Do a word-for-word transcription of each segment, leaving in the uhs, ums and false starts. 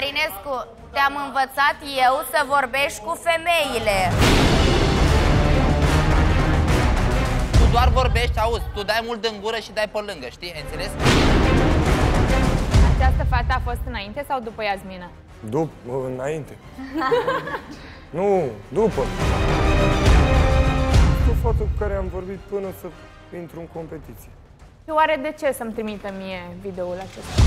Marinescu, te-am învățat eu să vorbești cu femeile. Tu doar vorbești, auzi, tu dai mult în gură și dai pe lângă, știi? Înțeles? Această fată a fost înainte sau după Iazmina? După, înainte. Nu, după. Cu fata cu care am vorbit până să intru în competiție. Oare de ce să-mi trimită mie videoul acesta?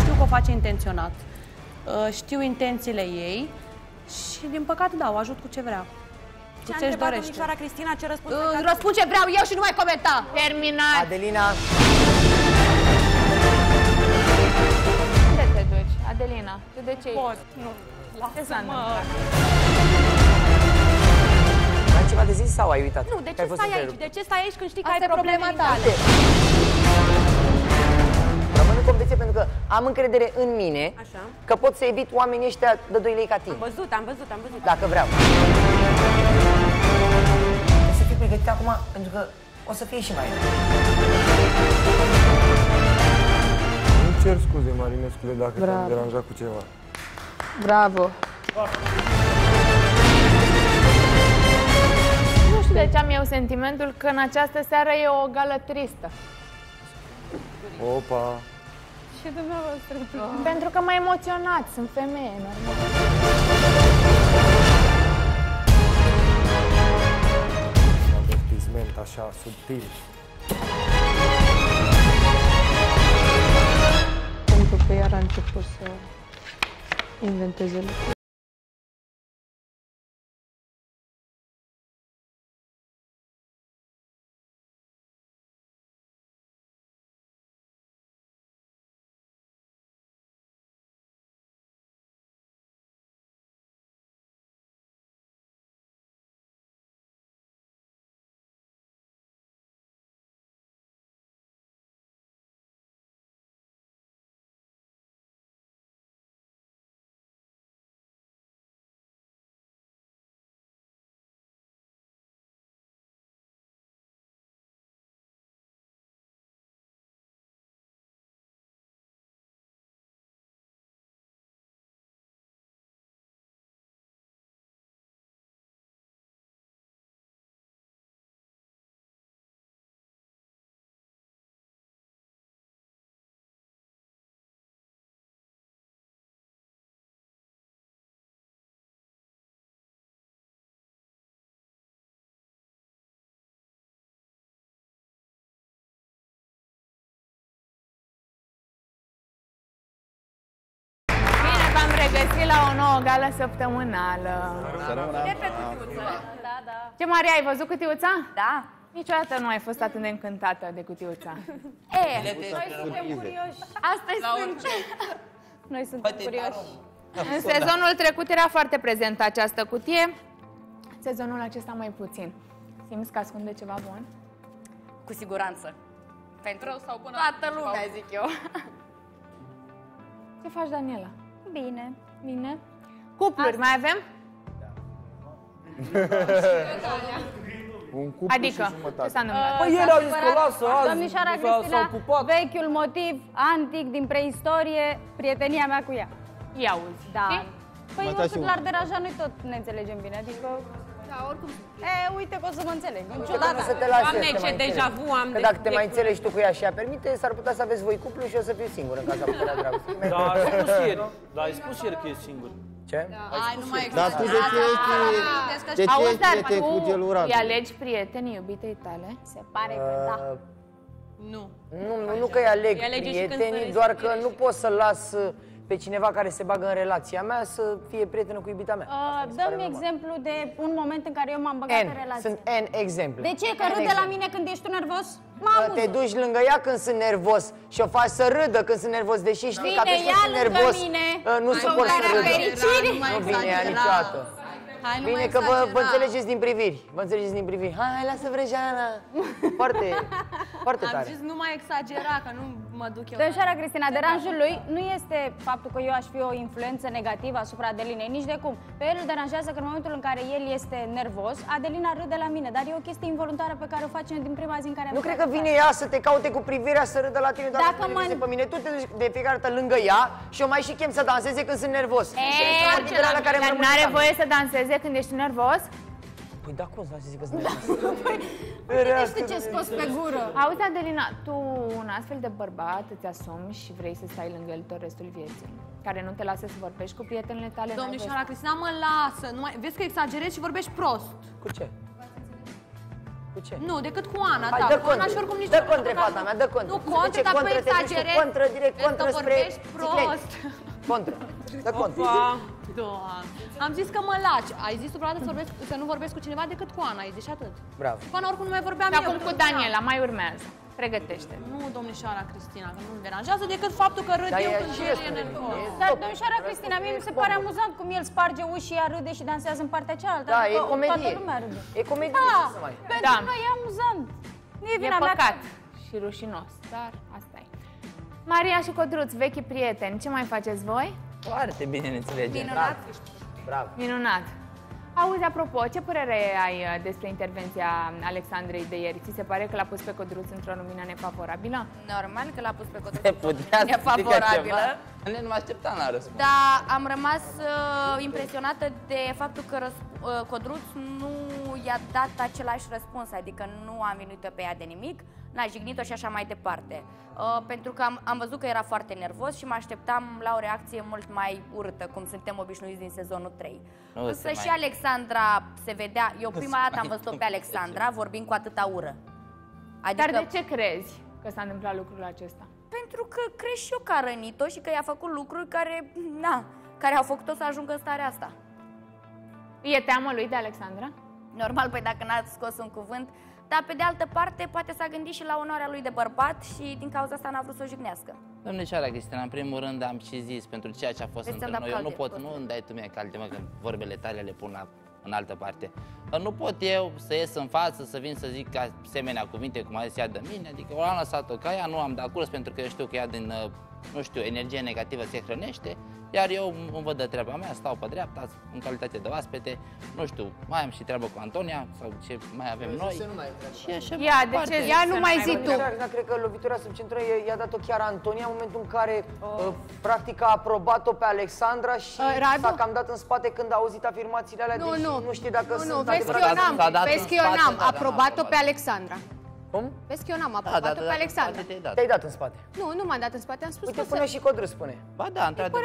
Știu că o face intenționat. Știu intențiile ei și, din păcate, da, o ajut cu ce vrea. Ce a întrebat domnișoara Cristina? Ce răspuns? Răspund ce vreau eu și nu mai comenta! Terminat! Adelina! Unde te duci, Adelina? Tu de ce pot, nu. Lasă-mă! Ai ceva de zis sau ai uitat? Nu, de ce stai aici? De ce stai aici când știi că ai problema tale? Rămân în competiție pentru că am încredere în mine că pot să evit oamenii ăștia de doi lei ca tine. Am văzut, am văzut, am văzut. Dacă vreau. Trebuie să fii pregătit acum pentru că o să fie și mai rău. Îmi cer scuze, Marinescule, dacă te-am deranjat cu ceva. Bravo! Nu știu de ce am eu sentimentul că în această seară e o gală tristă. Opa! Și dumneavoastră. Oh. Pentru că m-a emoționat, sunt femeie, normal. Un avertisment așa, subtil. Pentru că iar a început să... inventez el. Găsi la o nouă gală săptămânală. De pe cutiuță. Da, da. Ce, Maria, ai văzut cutiuța? Da. Niciodată nu ai fost atât de încântată de cutiuța. E, noi suntem curioși. Astăzi suntem. Noi suntem curioși. În sezonul trecut era foarte prezentă această cutie. Sezonul acesta mai puțin. Simți că ascunde ceva bun? Cu siguranță. Pentru toată lumea, zic eu. Ce faci, Daniela? Bine. Bine. Cupluri, mai avem? Un cuplu adică, și jumătate. Ce s-a numit? Păi el a zis că lasă azi. Domnișoara Cristina, vechiul motiv antic din preistorie, prietenia mea cu ea. Ia uzi. Da. Păi oricât l-ar deranja, noi tot ne înțelegem bine, adică... Da, oricum. E, uite că o să mă înțeleg. Niciodată să te lași să te mai înțelegi. Că dacă te mai înțelegi tu cu ea și ea permite, s-ar putea să aveți voi cuplu și eu să fiu singur în Casa Puterea Dragostei. Da, ai spus ieri. Da, ai spus ieri că ești singur. Ce? Ai nu mai există. Dar tu de ce ești prieten cu gelul Radu? Îi alegi prietenii iubitei tale? Se pare că da. Nu. Nu că îi aleg prietenii, doar că nu pot să las... pe cineva care se bagă în relația mea să fie prietenă cu iubita mea. Dă-mi exemplu de un moment în care eu m-am băgat în relație. Sunt N exemple. De ce? Că râde la mine când ești tu nervos? Că te duci lângă ea când sunt nervos și o faci să râdă când sunt nervos, deși știi că atunci când sunt nervos nu suport să râdă. Nu vine ea niciodată. Hai, nu bine că vă, vă înțelegeți din priviri. Vă înțelegeți din priviri. Hai, hai, lasă vrăjeala. Foarte, foarte tare. Am zis nu mai exagera, că nu mă duc eu. Domnișoara Cristina, deranjul lui nu este faptul că eu aș fi o influență negativă asupra Adelinei, nici de cum. Pe el îl deranjează că în momentul în care el este nervos, Adelina râde la mine, dar e o chestie involuntară pe care o facem din prima zi în care am. Nu cred că vine ea să te caute cu privirea să râdă la tine, doar dacă mă pe mine, tu te duci de fiecare dată lângă ea și eu mai și chem să danseze când sunt nervos. Nu are voie să danseze când ești nervos? Păi da, cum să zic că sunt nervos? Păi, ce scos pe gură. Auzi, Adelina, tu un astfel de bărbat îți asumi și vrei să stai lângă el tot restul vieții, care nu te lasă să vorbești cu prietenele tale. Domnișoara Cristina, mă lasă, nu mai... vezi că exagerezi și vorbești prost. Cu ce? Cu ce? Nu, decât cu Ana, hai, ta. Dă cont, dă cont de fata mea, dă cont. Nu cont, dar tu exagerezi, contra, direct, contra spre... vorbești prost. Contra, dă cont. Doamne. Am zis că mă laci. Ai zis tu vreodată să, vorbesc, să nu vorbesc cu cineva decât cu Ana, ai zis și atât. Bravo. Cu Ana oricum nu mai vorbeam. Dar eu. Acum cu Daniela, mai urmează. Pregătește. Nu, domnișoara Cristina, că nu-mi deranjează decât faptul că râd eu când e nervos. Dar, domnișoara Cristina, mie mi se pare amuzant cum el sparge ușii, ea râde și dansează în partea cealaltă. Da, e comedie. E comedie, da, să mai. Pentru că e amuzant. Nu e vina mea. E păcat și rușinos, dar asta e. Maria și Codruț, vechi prieteni, ce mai faceți voi? Foarte bine ne înțelegem. Minunat. Bravo. Minunat. Auzi, apropo, ce părere ai despre intervenția Alexandrei de ieri? Ți se pare că l-a pus pe Codruț într-o lumină nefavorabilă? Normal că l-a pus pe Codruț într-o lumină nefavorabilă. Ne nu mă așteptam la răspuns. Dar am rămas uh, impresionată de faptul că uh, Codruț nu i-a dat același răspuns, adică nu a minuit-o pe ea de nimic, n-a jignit-o și așa mai departe. Uh, pentru că am, am văzut că era foarte nervos și mă așteptam la o reacție mult mai urâtă, cum suntem obișnuiți din sezonul trei. Nu Însă și mai... Alexandra se vedea, eu prima dată am văzut-o pe Alexandra vorbind cu atâta ură. Adică... Dar de ce crezi că s-a întâmplat lucrul acesta? Pentru că cred și eu că a rănit-o și că i-a făcut lucruri care, na, care au făcut-o să ajungă în starea asta. E teamă lui de Alexandra? Normal, păi dacă n-a scos un cuvânt. Dar pe de altă parte, poate s-a gândit și la onoarea lui de bărbat și din cauza asta n-a vrut să o jignească. Domnișoara Cristina, în primul rând am și zis pentru ceea ce a fost între noi. Eu nu pot, nu îmi dai tu mie calde, mă, că vorbele tale le pun la, în altă parte. Nu pot eu să ies în față, să vin să zic asemenea cuvinte, cum a zis ea de mine. Adică o am lăsat-o ca ea, nu am dat curs, pentru că eu știu că ea din, nu știu, energie negativă se hrănește. Iar eu îmi văd de treaba mea, stau pe dreapta, în calitate de oaspete, nu știu, mai am și treabă cu Antonia sau ce mai avem eu noi. Și așa ia, de ce? Ia nu mai zi tu. Dar cred că lovitura subcentră i-a dat-o chiar Antonia în momentul în care oh. practic a aprobat-o pe Alexandra și uh, s-a cam dat în spate când a auzit afirmațiile alea. Nu, deci nu, nu știe dacă nu, sunt adevărate. Vezi că eu n-am aprobat-o pe Alexandra. Cum? Vezi că eu n-am aprobat-o da, da, da, pe Alexandra. Te-ai dat în spate. Nu, nu m-a dat în spate, am spus. Uite, că pune și Codruț spune. Ba da, într-adevăr.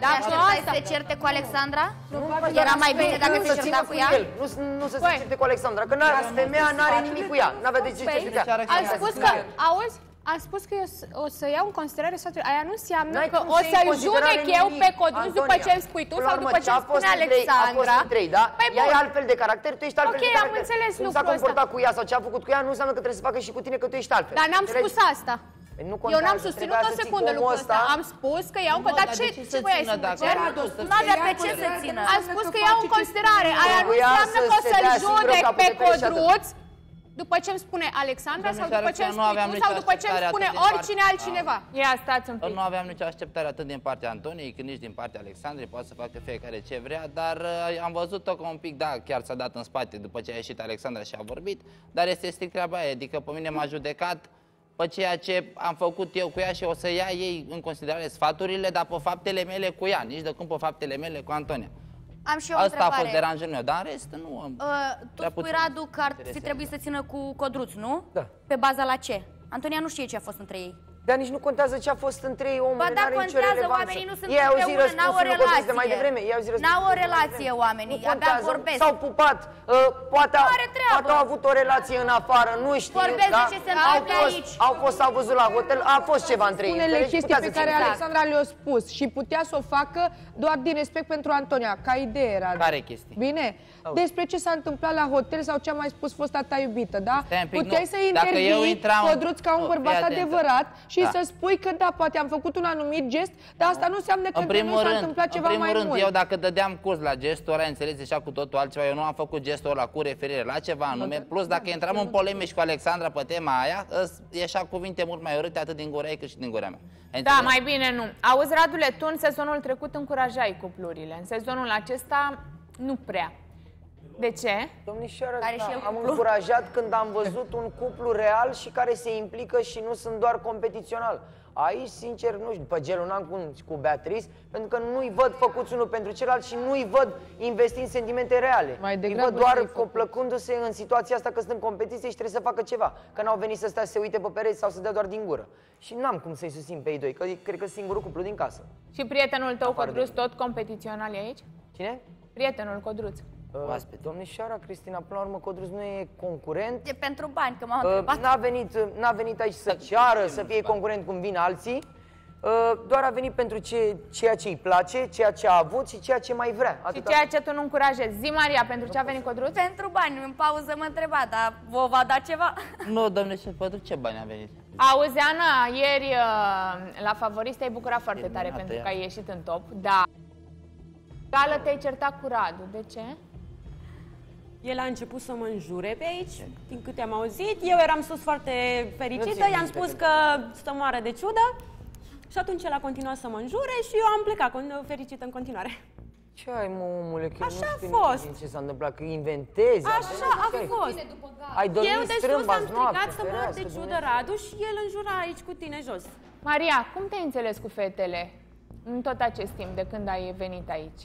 Te așteptai să te certe cu Alexandra? Nu, nu, nu, era mai bine dacă te certa cu ea? Nu, nu să se certe cu Alexandra, că femeia n-are nimic cu ea. N-avea de ce certa. Am spus că, auzi, am spus că eu o să iau în considerare statul. Aia nu înseamnă că o să-l judec eu pe Codruț după ce îmi spui tu sau după ce îmi spune Alexandra. Ea e altfel de caracter, tu ești altfel de caracter. Ok, am înțeles lucrul ăsta. S-a comportat cu ea sau ce a făcut cu ea, nu înseamnă că trebuie să facă și cu tine, că tu ești altfel. Dar n-am spus asta. Eu n-am susținut o secundă lucrul ăsta. Am spus că iau, dar ce voiai să mă cer? Nu avea pe ce să țină. Am spus că iau în considerare. Aia nu înseamnă că o să-l judec pe Codruț după ce îmi spune Alexandra sau după ce îmi spui tu sau după ce îmi spune oricine altcineva. Ia, stați un pic. Nu aveam nicio așteptare atât din partea Antoniei, cât nici din partea Alexandrei, poate să facă fiecare ce vrea, dar am văzut-o că un pic, da, chiar s-a dat în spate după ce a ieșit Alexandra și a vorbit, dar este strict treaba aia, adică pe mine m-a judecat pe ceea ce am făcut eu cu ea și o să ia ei în considerare sfaturile, dar pe faptele mele cu ea, nici de cum pe faptele mele cu Antonia. Am și eu o întrebare. Asta a fost deranjul meu, dar în rest nu am... Uh, tu spui, Radu, că ar fi trebuit să țină cu Codruț, nu? Da. Pe baza la ce? Antonia nu știe ce a fost între ei. Dar nici nu contează ce a fost între ei, omul, n-are nicio relevanță. Ba da, contează, oamenii nu sunt împreună, n-au o relație. Mai devreme, n-au o relație, oamenii, abia vorbesc. S-au pupat, poate au avut o relație în afară, nu știu. Vorbesc de ce se întâmplă aici. Au fost, s-au văzut la hotel, a fost ceva între ei. Unele chestii pe care Alexandra le-a spus și putea să o facă doar din respect pentru Antonia, ca idee era. Care chestii? Bine? Despre ce s-a întâmplat la hotel sau ce a mai spus fosta ta iubită, da? Puteai să intervii, Codruț, ca un bărbat adevărat. și da. Să spui că da, poate am făcut un anumit gest, dar asta nu înseamnă că în nu s-a întâmplat ceva mai mult. În primul rând, mult. eu dacă dădeam curs la gestul ăla, înțeles deja cu totul altceva, eu nu am făcut gestul ăla cu referire la ceva anume, plus dacă intram în polemici cu Alexandra pe tema aia, ieșea cuvinte mult mai urâte atât din gura ei cât și din gura mea. Înțeles? Da, mai bine nu. Auzi, Radule, tu în sezonul trecut încurajai cuplurile, în sezonul acesta nu prea. De ce? Domnișoară, da, am încurajat când am văzut un cuplu real și care se implică și nu sunt doar competițional. Aici, sincer, nu știu, după gelul n-am cu, cu Beatrice, pentru că nu-i văd făcuți unul pentru celălalt și nu-i văd investind sentimente reale. Îi văd doar plăcându-se în situația asta că sunt în competiție și trebuie să facă ceva. Că n-au venit să stea să se uite pe pereți sau să dea doar din gură. Și n-am cum să-i susțin pe ei doi, că cred că singurul cuplu din casă. Și prietenul tău, Codruț, tot competițional e aici? Cine? Prietenul Codruț. Uh, Domnișoara Cristina, până la urmă, Codruț nu e concurent. E pentru bani, că m-am întrebat. Uh, n-a venit, n-a venit aici să ceară să fie concurent cum vin alții, uh, doar a venit pentru ce, ceea ce îi place, ceea ce a avut și ceea ce mai vrea. Atât și ceea ce tu nu încurajezi. Zi, Maria, pentru nu ce a venit Codruț? Pentru bani. În pauză mă întreba, dar vă va da ceva? Nu, domnișoara, pentru ce bani a venit? Auzi, Ana, ieri uh, la Favorist te-ai bucurat foarte tare minunată, pentru ea. că ai ieșit în top, da. Gală te-ai certat cu Radu. De ce? El a început să mă înjure pe aici, din câte am auzit. Eu eram sus foarte fericită, i-am spus că stă mare de ciudă. Și atunci el a continuat să mă înjure și eu am plecat fericită în continuare. Ce ai, mă, omule, că așa nu știu a fost. ce s-a întâmplat, că inventezi. Așa a fost. Ai eu de sus am strigat să mă de ciudă Radu și el înjura aici cu tine jos. Maria, cum te-ai înțeles cu fetele în tot acest timp de când ai venit aici?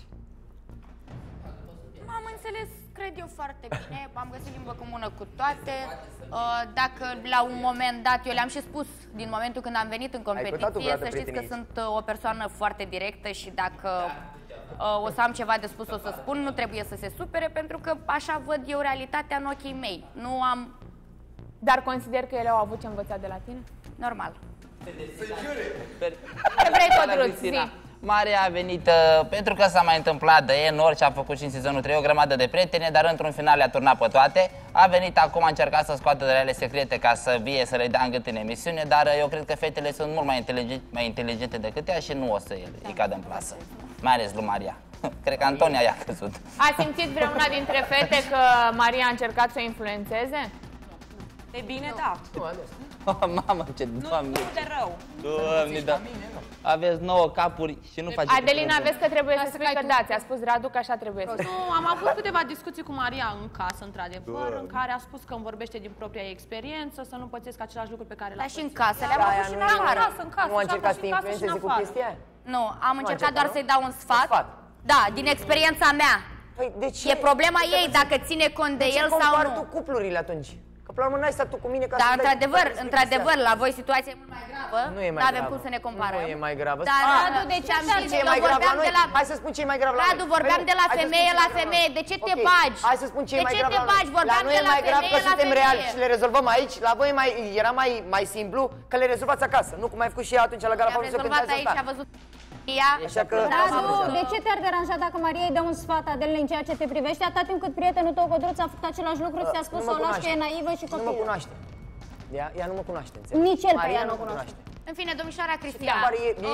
M-am înțeles, cred eu, foarte bine, am găsit limbă comună cu toate. Dacă la un moment dat, eu le-am și spus din momentul când am venit în competiție, să știți că sunt o persoană foarte directă și dacă o să am ceva de spus, o să spun, nu trebuie să se supere, pentru că așa văd eu realitatea în ochii mei. Nu am... Dar consider că ele au avut ce învăța de la tine? Normal. Ce vrei, Codruț, zi! Maria a venit uh, pentru că s-a mai întâmplat de enorm ce a făcut și în sezonul trei, o grămadă de prietene, dar într-un final le-a turnat pe toate. A venit acum, a încercat să scoată de ele secrete ca să vie, să le dea în gât în emisiune, dar uh, eu cred că fetele sunt mult mai, inteligent, mai inteligente decât ea și nu o să îi cadă în plasă. Mai ales lui Maria. Cred că Antonia i-a căzut. A simțit vreuna dintre fete că Maria a încercat să o influențeze? De bine, da. Mamă, ce doamne! Nu de rău! Doamne, da! Aveți nouă capuri și nu faceți... Adelina, aveți că trebuie să spui că da, ți-a spus Radu că așa trebuie să... Nu, am avut câteva discuții cu Maria în casă, într-adevăr, în care a spus că îmi vorbește din propria experiență, să nu pățesc același lucru pe care l-a pățit. Dar și în casă, le-am avut și în afară. Nu a încercat să te influențeze cu chestia? Nu, am încercat doar să-i dau un sfat. Da, din experiența mea. E problema ei dacă ține cont de el sau nu. Cuplurile atunci. Că până la urmă n-ai stat tu cu mine ca să... Dar într-adevăr, într-adevăr, la voi situația e mult mai gravă. Nu e mai gravă. N-avem cum să ne comparăm. Nu e mai gravă. Dar Radu, de ce am zis că vorbeam de la... Hai să spun ce e mai grav la noi. Radu, vorbeam de la femeie la femeie. De ce te bagi? Hai să spun ce e mai grav la noi. De ce te bagi? Vorbeam de la femeie la femeie. La noi e mai grav că suntem reali și le rezolvăm aici. La voi era mai simplu că le rezolvați acasă. Nu cum ai făcut și ea atunci la gara fapt să pentează asta. Radu, de ce te-ar deranja dacă Maria îi dă un sfat, Adelina, în ceea ce te privește, atât timp cât prietenul tău, Codruț, a făcut același lucru, ți-a spus să o lași că e naivă și copilă? Nu mă cunoaște. Ea, ea nu mă cunoaște, înțelegi? Nici el pe ea nu o cunoaște. În fine, domnișoara Cristina,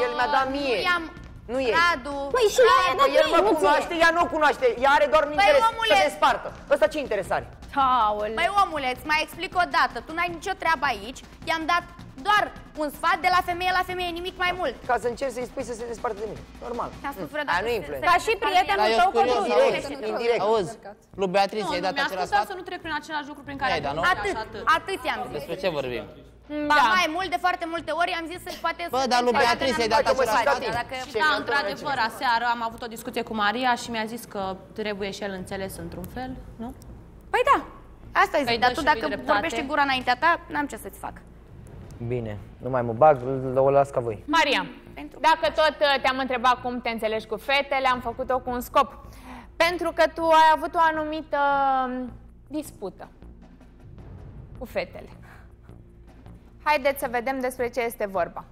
el mi-a dat mie. Nu e. Radu. Păi și la ea, el mă cunoaște, ea nu o cunoaște. Ea are doar un interes să se spartă. Ăsta ce interes are? Păi omule, îți mai explic o dată. Tu n-ai nicio treabă aici. I-am dat doar un sfat de la femeie la femeie, nimic mai mult. Ca să încerci să-i spui să se desparte de mine. Normal. Ca și prietenul tău Codruț. Indirect. Auzi, lui Beatrice i-ai dat același sfat? Să nu trec prin același lucru prin care ai dat. Atât, atât i-am zis. Despre ce vorbim? Da, mai mult, de foarte multe ori am zis să-i poate... Bă, dar lui Beatrice i-ai dat același sfat? Da, într-adevăr, aseară am avut o discuție cu Maria și mi-a zis că trebuie și el înțeles într-un fel, nu? Păi da. Asta zic, dar tu dacă vorbești gura înaintea ta, n-am ce să-ți fac. Bine, nu mai mă bag, o las ca voi. Maria, dacă tot te-am întrebat cum te înțelegi cu fetele, am făcut-o cu un scop. Pentru că tu ai avut o anumită dispută cu fetele. Haideți să vedem despre ce este vorba.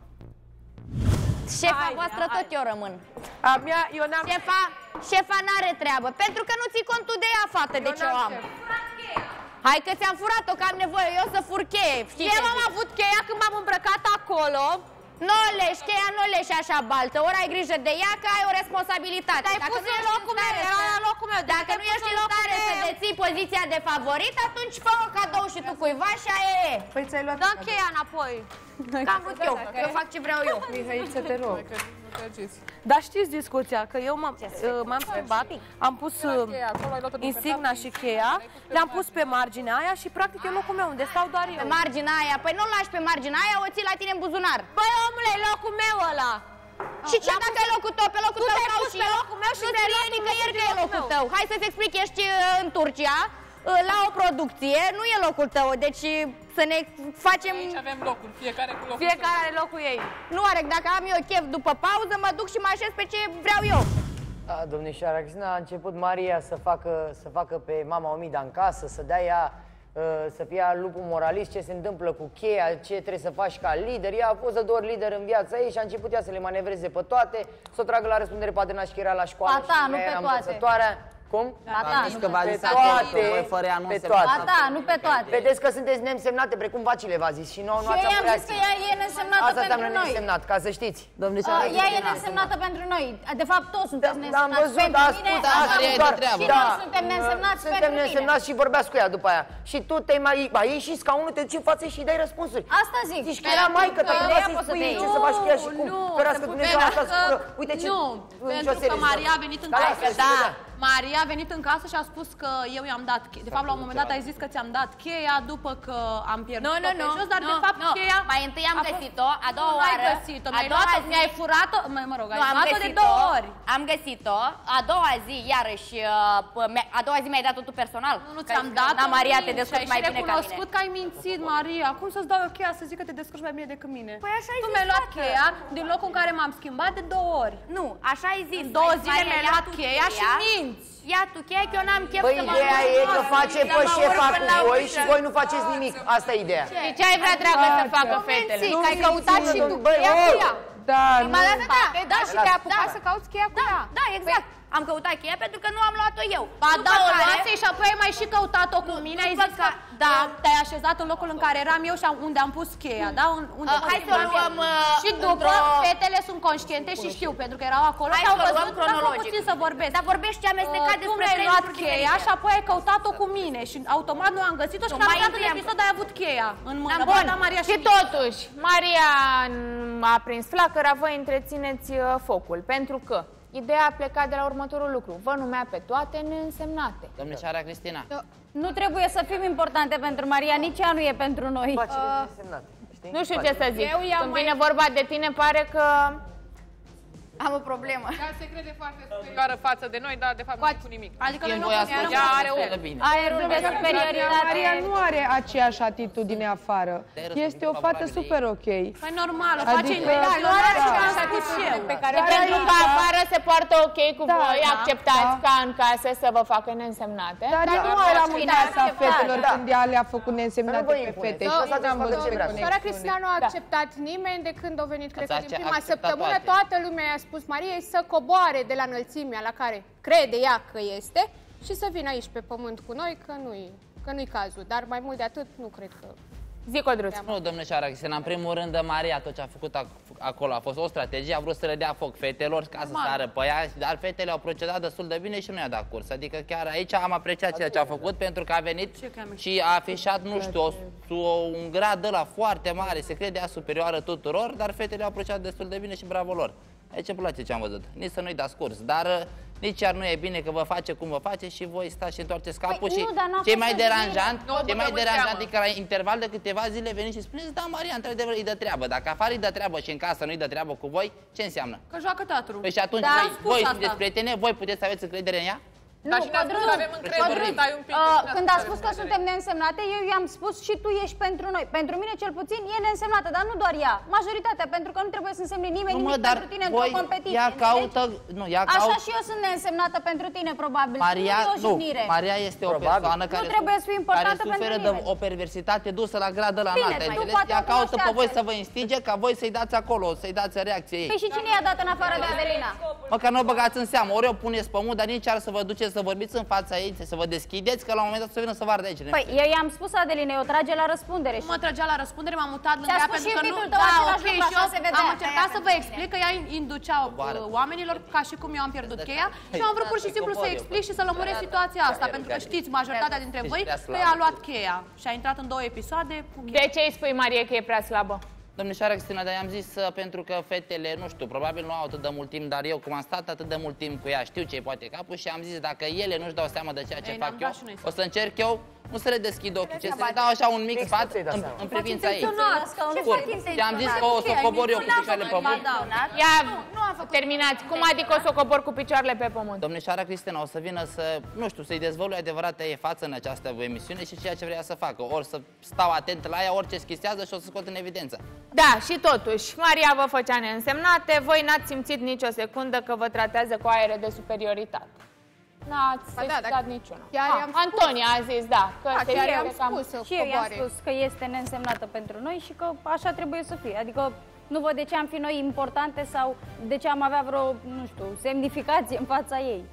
Șefa hai, voastră hai. tot eu rămân. A mea, eu n-am... Șefa, șefa n-are treabă, pentru că nu ții contul de ea, fată, eu de ce o am. Șef. Hai că ți-am furat-o, că am nevoie, eu să fur cheie. Știi, eu am avut cheia când m-am îmbrăcat acolo. Nu o leși, cheia nu o leși așa baltă. Ori ai grijă de ea, că ai o responsabilitate. Te-ai pus în locul meu, era la locul meu. Dacă nu ești în stare să deții poziția de favorit, atunci fă o cadou și tu cuiva și aia e. Păi ți-ai luat cheia înapoi. Că am vrut eu, eu fac ce vreau eu. Mihai, să te rog. Dar știți discuția, că eu m-am schimbat, am pus insigna și cheia, le-am pus pe marginea aia și practic e locul meu, unde stau doar eu. Pe marginea aia, păi nu-l lași pe marginea aia, o ții la tine în buzunar. Băi omule, e locul meu ăla! Și ce dacă e locul tău? Pe locul tău stau și eu, nu-ți scrie nicăieri că e locul tău. Hai să-ți explic, ești în Turcia, la o producție, nu e locul tău, deci să ne facem... Aici avem locul, fiecare cu locul. Fiecare are locul ei. Nu, Arec, dacă am eu chef după pauză, mă duc și mă așez pe ce vreau eu. A, domnișoara Cristina, a început Maria să facă, să facă pe mama Omida în casă, să dea ea, să fie lupul moralist, ce se întâmplă cu cheia, ce trebuie să faci ca lider. Ea a fost de două ori lider în viața ei și a început ea să le manevreze pe toate, să o tragă la răspundere pe Adena și că era la școală Pata, și nu pe toate. Cum? Am zis că v-a zis acolo, pe toate. Nu pe toate. Vedeți că sunteți neînsemnate, precum vacile v-a zis și nouă nu ați apărea. Și eu am zis că ea e neînsemnată pentru noi. Asta înseamnă neînsemnat, ca să știți. Ea e neînsemnată pentru noi. De fapt, toți sunteți neînsemnați pentru mine. Și noi suntem neînsemnați pentru mine. Suntem neînsemnați și vorbeați cu ea după aia. Și tu te-ai mai... Ba, ei și scaunul, te duci în față și îi dai răspunsuri. Asta zic. Zici că era maică, dacă vreau să-i spui ce să faci cu ea și cum. Ferească Dumnezeu asta scură. Uite ce... Maria a venit în casă și a spus că eu i-am dat cheia. De fapt, la un moment dat ai zis că ți-am dat cheia după că am pierdut-o no, no, pe no, jos, dar no, de fapt no. cheia... Mai întâi am găsit-o, a doua oară... găsit-o, mi-ai furat-o, mă rog, ai luat-o de două ori. Am găsit-o, a doua zi, iarăși, a doua zi mi-ai dat-o tu personal. Nu, nu ți-am dat, da, Maria, te descurci mai bine ca mine. Ai recunoscut că ai mințit, Maria. Cum să-ți dau eu cheia să zic că te descurci mai bine decât mine? Păi așa ai zis, tu mi-ai luat cheia din locul în care m-am schimbat de două ori. Nu, așa ai zis. Două zile mi-ai luat cheia și minți. Ia tu cheia că eu n-am chef să mă urc. Băi, ideea e că face pe șefa cu voi și voi nu faceți nimic. Asta e ideea. Ce ai vrea dragă să facă fetele? Că ai căutat și tu cheia cu ea. Da, nu. Da, și te-ai apucat să cauți cheia cu ea. Da, exact. Am căutat cheia pentru că nu am luat-o eu. Ba da, o luați și apoi ai mai și căutat-o cu mine. Ai zis că da, te-ai așezat în locul în care eram eu și unde am pus cheia. Hai să luăm. Și după, fetele sunt conștiente și știu, pentru că erau acolo și au văzut puțin să vorbesc. Dar vorbești ce amestecat despre pleni. Tu mi-ai luat cheia și apoi ai căutat-o cu mine și automat nu am găsit-o și am dat în episod, ai avut cheia în mână. Și totuși, Maria a prins flacăra, voi întrețineți focul, pentru că ideea a plecat de la următorul lucru. Vă numea pe toate neînsemnate. Domnișoara Cristina. Nu trebuie să fim importante pentru Maria, nici ea nu e pentru noi. Nu știu ce să zic. Când vine vorba de tine, pare că am o problemă. Ea se crede foarte superioară față de noi, dar de fapt nu e cu nimic. Adică nu e aerul de superioritate. Maria nu are aceeași atitudine afară. Este o fată super ok. Păi normal, o face ilegal. Nu are aceeași atitudine pe care o are. Pentru că afară se poartă ok cu voi, acceptați ca în casă să vă facă neînsemnate. Dar nu era mâneasa fetelor când ea le-a făcut neînsemnate pe fete. Sora Cristina nu a acceptat nimeni de când a venit, cred că din prima săptămână, toată lumea i-a spus Mariei să coboare de la înălțimea la care crede ea că este și să vină aici pe pământ cu noi, că nu-i că nu-i cazul. Dar mai mult de atât nu cred că... Zic, Codruț. Nu, domnișoara Cristina, în primul rând, Maria tot ce a făcut acolo a fost o strategie, a vrut să le dea foc fetelor ca să sară pe ea, dar fetele au procedat destul de bine și nu i-a dat curs. Adică chiar aici am apreciat ceea ce a făcut pentru că a venit și a afișat, nu știu, un grad ăla foarte mare, se crede ea superioară tuturor, dar fetele au apreciat destul de bine și bravo lor. Aici îmi place ce am văzut. Nici să nu-i dați curs, dar nici chiar nu e bine că vă face cum vă face și voi stați și întoarceți capul și ce mai deranjant, ce mai deranjant e că la interval de câteva zile veniți și spuneți, da, Maria, într-adevăr îi dă treabă. Dacă afară îi dă treabă și în casă nu îi dă treabă cu voi, ce înseamnă? Că joacă teatru. Păi și atunci voi sunteți prietene, voi puteți să aveți încredere în ea? Nu, când a spus că suntem neînsemnate, eu i-am spus și tu ești pentru noi. Pentru mine, cel puțin, e neînsemnată, dar nu doar ea. Majoritatea, pentru că nu trebuie să însemne nimeni nimic pentru tine într-o competiție. Așa și eu sunt neînsemnată pentru tine, probabil. Maria este o persoană care suferă de o perversitate dusă la gradul la înalt. Ea caută pe voi să vă instige, ca voi să-i dați acolo, să-i dați reacție ei. Păi și cine i-a dat în afară de Adelina? Mă, că nu o băgați în seamă. Ori o puneți pe mult, dar nici ar să vă duceți să vorbiți în fața ei, să vă deschideți, că la un moment dat să vină să vă ardege. Păi, eu i-am spus Adelinei, o trage la răspundere. Nu mă tragea la răspundere, m-am mutat lângă ea pentru că nu... Da, ok, și eu am încercat să vă explic că ea inducea oamenilor ca și cum eu am pierdut cheia și am vrut pur și simplu să explic și să lămuresc situația asta, pentru că știți majoritatea dintre voi că ea a luat cheia și a intrat în două episoade cu cheia. De ce îi spui, Maria, că e prea slabă? Domnișoara Cristina, dar i-am zis pentru că fetele, nu știu, probabil nu au atât de mult timp, dar eu cum am stat atât de mult timp cu ea, știu ce-i poate capul și am zis dacă ele nu-și dau seama de ceea ce ei, fac eu, o să încerc eu, nu să le deschid ochii, ce să le dau așa un mic Mix pat în, în, în privința ei. I-am zis că o să o cobor eu cu picioarele pe pământ. Ia, terminați. Cum adică o să o cobor cu picioarele pe pământ? Domnișoara Cristina, o să vină să, nu știu, să-i dezvălui adevărata ei față în această emisiune și ceea ce vrea să facă. Ori să stau atent la ea, orice schisează și o să scot în evidență. Da, și totuși, Maria vă făcea neînsemnate, voi n-ați simțit nicio secundă că vă tratează cu aer de superioritate. N-ați da, dat dacă... niciuna. Ah, Antonia a zis, da, că da, chiar i-am spus, cam... spus că este neînsemnată pentru noi și că așa trebuie să fie. Adică nu văd de ce am fi noi importante sau de ce am avea vreo, nu știu, semnificație în fața ei.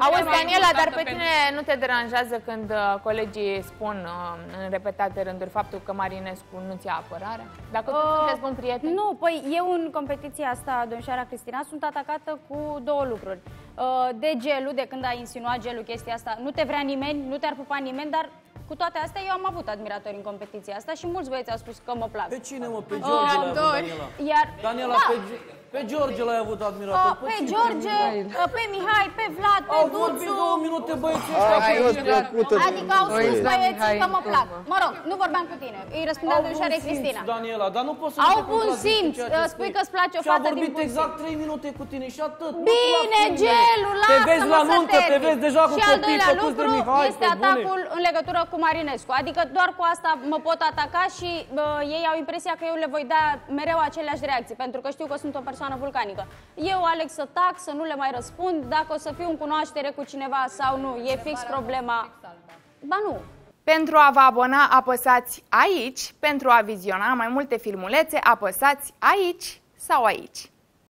Auzi, Daniela, dar pe tine nu te deranjează când colegii spun în repetate rânduri faptul că Marinescu nu-ți ia apărarea? Dacă tu sunteți bun prieten? Nu, păi eu în competiția asta, domnișoara Cristina, sunt atacată cu două lucruri. De gelul, de când a insinuat gelul chestia asta, nu te vrea nimeni, nu te-ar pupa nimeni, dar... Cu toate astea, eu am avut admiratori în competiția asta și mulți băieți au spus că mă plac. Pe cine, mă? Pe George uh, l-ai avut, Daniela? Iar... Daniela, da. pe, pe George l-ai avut admiratori. Uh, pe, pe George, Mihai. pe Mihai, pe Vlad, pe Duțu. Au vorbit două minute băieții ăștia. Adică au spus băieții că mă plac. Mă rog, nu vorbeam cu tine. Îi răspundeam de ușoare Cristina. Daniela, dar nu poți să au bun simț, spui că-ți place o fată din bun simț. Și a vorbit exact trei minute cu tine și atât. Bine, gelul, lasă-mă să te vezi la muncă, te vezi deja cu copii făcuți de Mihai, pe bune. Cu Marinescu, adică doar cu asta mă pot ataca și uh, ei au impresia că eu le voi da mereu aceleași reacții, pentru că știu că sunt o persoană vulcanică. Eu aleg să tac, să nu le mai răspund, dacă o să fiu în cunoaștere cu cineva sau nu, e fix problema. Ba nu. Pentru a vă abona, apăsați aici. Pentru a viziona mai multe filmulețe, apăsați aici sau aici.